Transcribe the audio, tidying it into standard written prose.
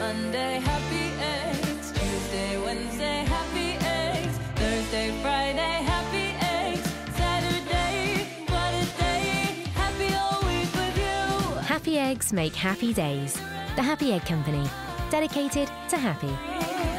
Monday, happy eggs. Tuesday, Wednesday, happy eggs. Thursday, Friday, happy eggs. Saturday, what a day. Happy all week with you. Happy eggs make happy days. The Happy Egg Company, dedicated to happy.